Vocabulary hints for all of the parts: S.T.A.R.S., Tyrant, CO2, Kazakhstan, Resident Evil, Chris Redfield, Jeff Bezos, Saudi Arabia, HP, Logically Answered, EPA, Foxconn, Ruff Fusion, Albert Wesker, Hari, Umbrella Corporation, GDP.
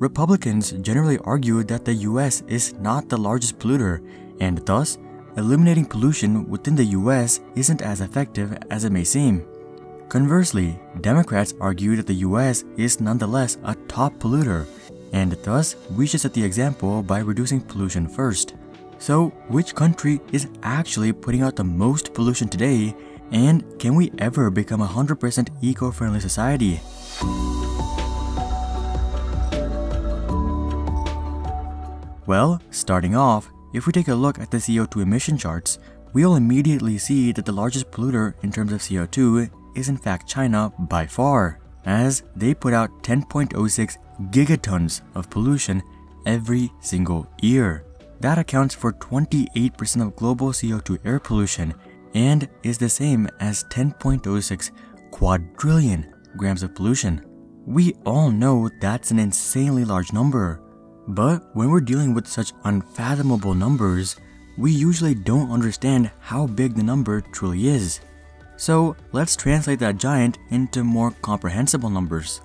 Republicans generally argue that the US is not the largest polluter, and thus, eliminating pollution within the US isn't as effective as it may seem. Conversely, Democrats argue that the US is nonetheless a top polluter, and thus, we should set the example by reducing pollution first. So, which country is actually putting out the most pollution today, and can we ever become a 100% eco-friendly society? Well, starting off, if we take a look at the CO2 emission charts, we'll immediately see that the largest polluter in terms of CO2 is in fact China by far, as they put out 10.06 gigatons of pollution every single year. That accounts for 28% of global CO2 air pollution and is the same as 10.06 quadrillion grams of pollution. We all know that's an insanely large number. But when we're dealing with such unfathomable numbers, we usually don't understand how big the number truly is. So let's translate that giant into more comprehensible numbers.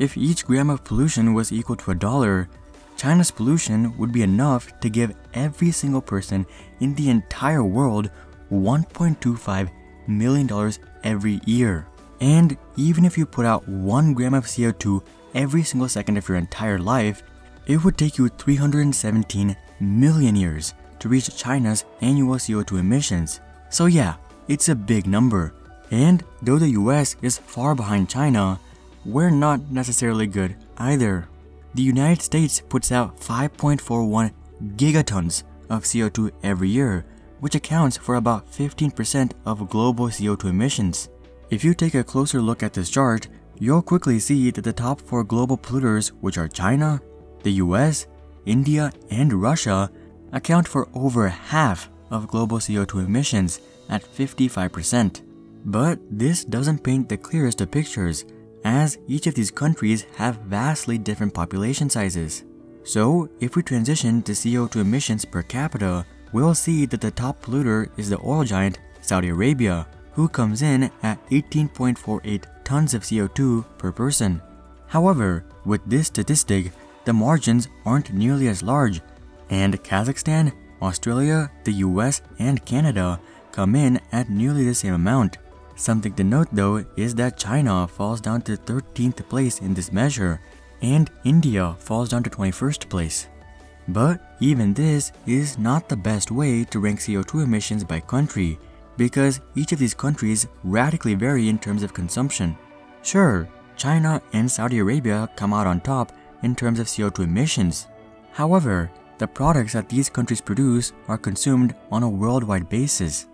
If each gram of pollution was equal to $1, China's pollution would be enough to give every single person in the entire world $1.25 million every year. And even if you put out 1 gram of CO2 every single second of your entire life, it would take you 317 million years to reach China's annual CO2 emissions. So yeah, it's a big number. And though the US is far behind China, we're not necessarily good either. The United States puts out 5.41 gigatons of CO2 every year, which accounts for about 15% of global CO2 emissions. If you take a closer look at this chart, you'll quickly see that the top 4 global polluters, which are China, the US, India, and Russia, account for over half of global CO2 emissions at 55%. But this doesn't paint the clearest of pictures, as each of these countries have vastly different population sizes. So, if we transition to CO2 emissions per capita, we'll see that the top polluter is the oil giant Saudi Arabia, who comes in at 18.48 tons of CO2 per person. However, with this statistic, the margins aren't nearly as large, and Kazakhstan, Australia, the US, and Canada come in at nearly the same amount. Something to note though is that China falls down to 13th place in this measure, and India falls down to 21st place. But even this is not the best way to rank CO2 emissions by country, because each of these countries radically vary in terms of consumption. Sure, China and Saudi Arabia come out on top in terms of CO2 emissions. However, the products that these countries produce are consumed on a worldwide basis.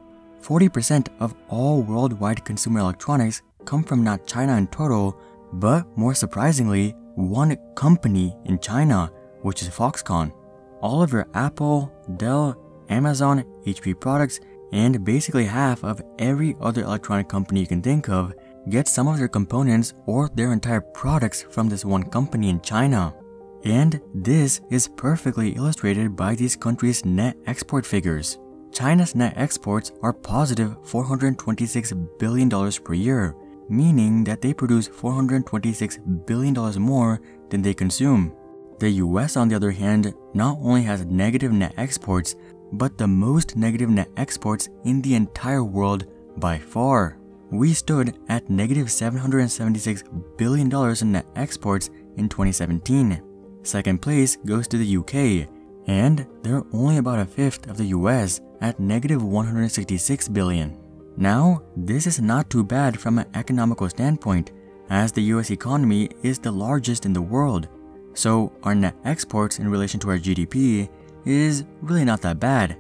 40% of all worldwide consumer electronics come from not China in total, but more surprisingly, one company in China, which is Foxconn. All of your Apple, Dell, Amazon, HP products, and basically half of every other electronic company you can think of get some of their components or their entire products from this one company in China. And this is perfectly illustrated by these countries' net export figures. China's net exports are positive $426 billion per year, meaning that they produce $426 billion more than they consume. The US, on the other hand, not only has negative net exports, but the most negative net exports in the entire world by far. We stood at negative $776 billion in net exports in 2017. Second place goes to the UK, and they're only about a fifth of the US at negative $166 billion. Now, this is not too bad from an economical standpoint, as the US economy is the largest in the world. So our net exports in relation to our GDP is really not that bad.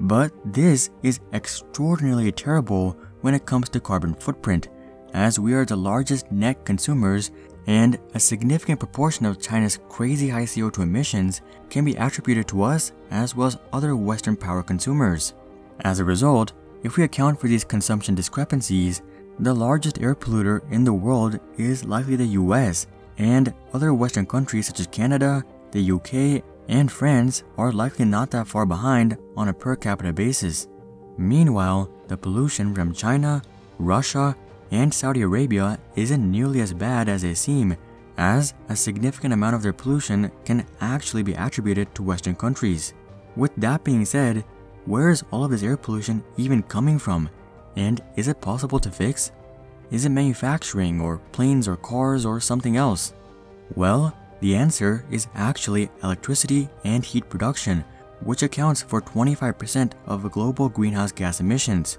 But this is extraordinarily terrible when it comes to carbon footprint, as we are the largest net consumers, and a significant proportion of China's crazy high CO2 emissions can be attributed to us as well as other Western power consumers. As a result, if we account for these consumption discrepancies, the largest air polluter in the world is likely the US, and other Western countries such as Canada, the UK, and France are likely not that far behind on a per capita basis. Meanwhile, the pollution from China, Russia, and Saudi Arabia isn't nearly as bad as they seem, as a significant amount of their pollution can actually be attributed to Western countries. With that being said, where is all of this air pollution even coming from? And is it possible to fix? Is it manufacturing or planes or cars or something else? Well, the answer is actually electricity and heat production, which accounts for 25% of global greenhouse gas emissions.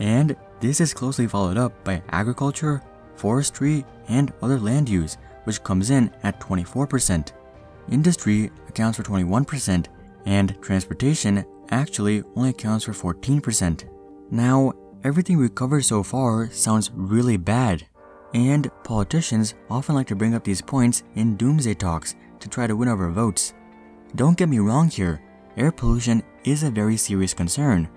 And this is closely followed up by agriculture, forestry, and other land use, which comes in at 24%. Industry accounts for 21%, and transportation actually only accounts for 14%. Now, everything we've covered so far sounds really bad, and politicians often like to bring up these points in doomsday talks to try to win over votes. Don't get me wrong here, air pollution is a very serious concern,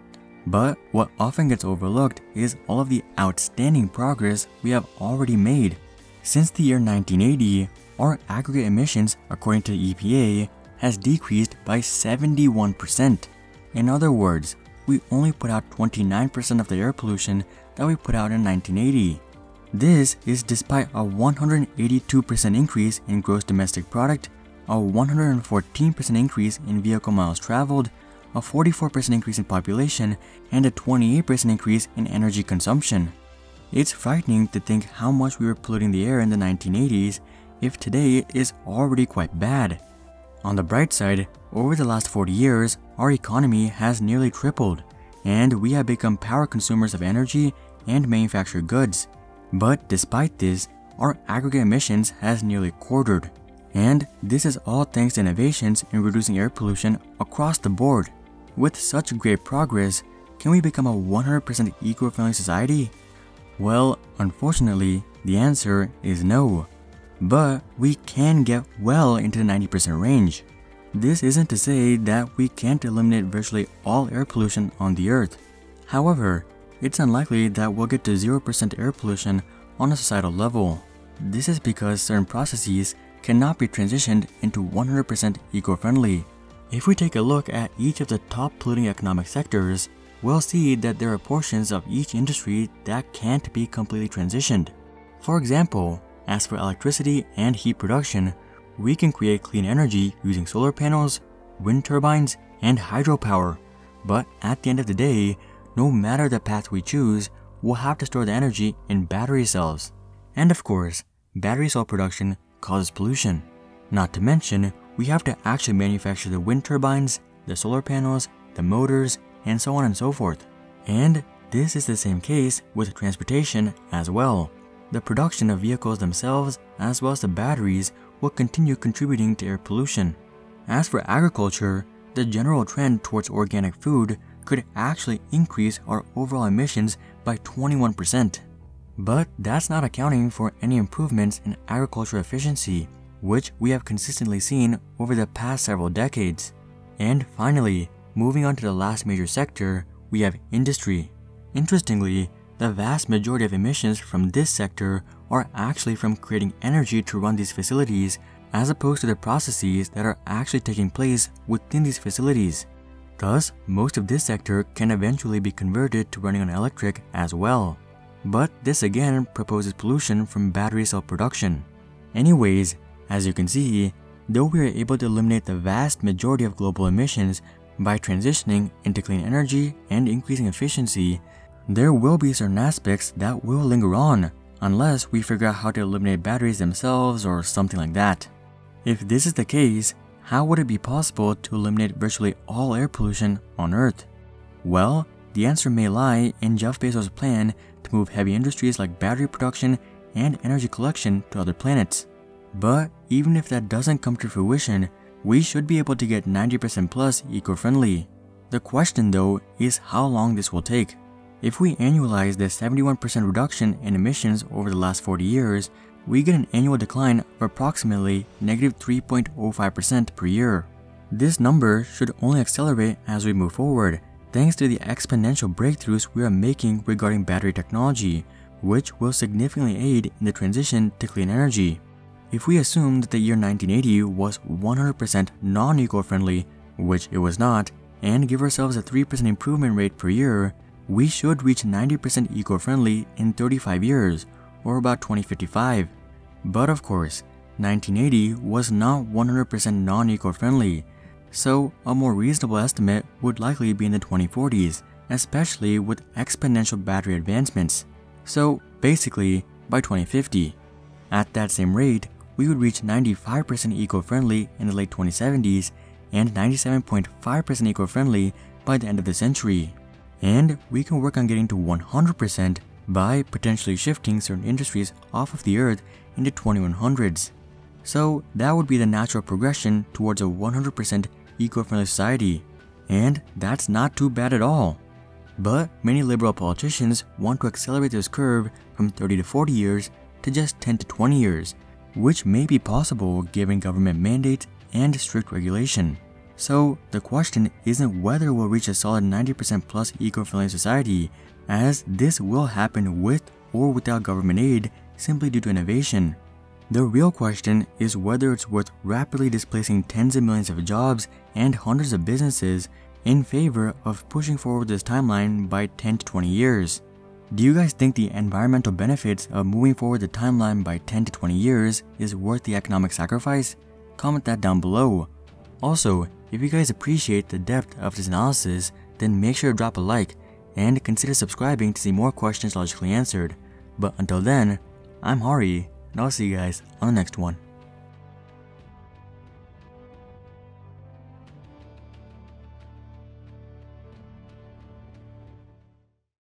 but what often gets overlooked is all of the outstanding progress we have already made. Since the year 1980, our aggregate emissions, according to the EPA, has decreased by 71%. In other words, we only put out 29% of the air pollution that we put out in 1980. This is despite a 182% increase in gross domestic product, a 114% increase in vehicle miles traveled, a 44% increase in population, and a 28% increase in energy consumption. It's frightening to think how much we were polluting the air in the 1980s if today is already quite bad. On the bright side, over the last 40 years, our economy has nearly tripled, and we have become power consumers of energy and manufactured goods. But despite this, our aggregate emissions has nearly quartered. And this is all thanks to innovations in reducing air pollution across the board. With such great progress, can we become a 100% eco-friendly society? Well, unfortunately, the answer is no. But we can get well into the 90% range. This isn't to say that we can't eliminate virtually all air pollution on the earth. However, it's unlikely that we'll get to 0% air pollution on a societal level. This is because certain processes cannot be transitioned into 100% eco-friendly. If we take a look at each of the top polluting economic sectors, we'll see that there are portions of each industry that can't be completely transitioned. For example, as for electricity and heat production, we can create clean energy using solar panels, wind turbines, and hydropower. But at the end of the day, no matter the path we choose, we'll have to store the energy in battery cells. And of course, battery cell production causes pollution. Not to mention, we have to actually manufacture the wind turbines, the solar panels, the motors, and so on and so forth. And this is the same case with transportation as well. The production of vehicles themselves, as well as the batteries, will continue contributing to air pollution. As for agriculture, the general trend towards organic food could actually increase our overall emissions by 21%. But that's not accounting for any improvements in agriculture efficiency, which we have consistently seen over the past several decades. And finally, moving on to the last major sector, we have industry. Interestingly, the vast majority of emissions from this sector are actually from creating energy to run these facilities, as opposed to the processes that are actually taking place within these facilities. Thus, most of this sector can eventually be converted to running on electric as well. But this again proposes pollution from battery cell production. Anyways, as you can see, though we are able to eliminate the vast majority of global emissions by transitioning into clean energy and increasing efficiency, there will be certain aspects that will linger on, unless we figure out how to eliminate batteries themselves or something like that. If this is the case, how would it be possible to eliminate virtually all air pollution on Earth? Well, the answer may lie in Jeff Bezos' plan to move heavy industries like battery production and energy collection to other planets. But even if that doesn't come to fruition, we should be able to get 90% plus eco-friendly. The question though is how long this will take. If we annualize the 71% reduction in emissions over the last 40 years, we get an annual decline of approximately -3.05% per year. This number should only accelerate as we move forward, thanks to the exponential breakthroughs we are making regarding battery technology, which will significantly aid in the transition to clean energy. If we assume that the year 1980 was 100% non-eco-friendly, which it was not, and give ourselves a 3% improvement rate per year, we should reach 90% eco-friendly in 35 years, or about 2055. But of course, 1980 was not 100% non-eco-friendly, so a more reasonable estimate would likely be in the 2040s, especially with exponential battery advancements. So basically, by 2050. At that same rate, we would reach 95% eco-friendly in the late 2070s and 97.5% eco-friendly by the end of the century. And we can work on getting to 100% by potentially shifting certain industries off of the earth in the 2100s. So that would be the natural progression towards a 100% eco-friendly society. And that's not too bad at all. But many liberal politicians want to accelerate this curve from 30 to 40 years to just 10 to 20 years, which may be possible given government mandates and strict regulation. So the question isn't whether we'll reach a solid 90% plus eco-friendly society, as this will happen with or without government aid simply due to innovation. The real question is whether it's worth rapidly displacing tens of millions of jobs and hundreds of businesses in favor of pushing forward this timeline by 10 to 20 years. Do you guys think the environmental benefits of moving forward the timeline by 10 to 20 years is worth the economic sacrifice? Comment that down below. Also, if you guys appreciate the depth of this analysis, then make sure to drop a like and consider subscribing to see more questions logically answered. But until then, I'm Hari, and I'll see you guys on the next one.